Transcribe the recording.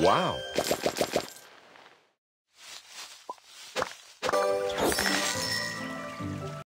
Wow.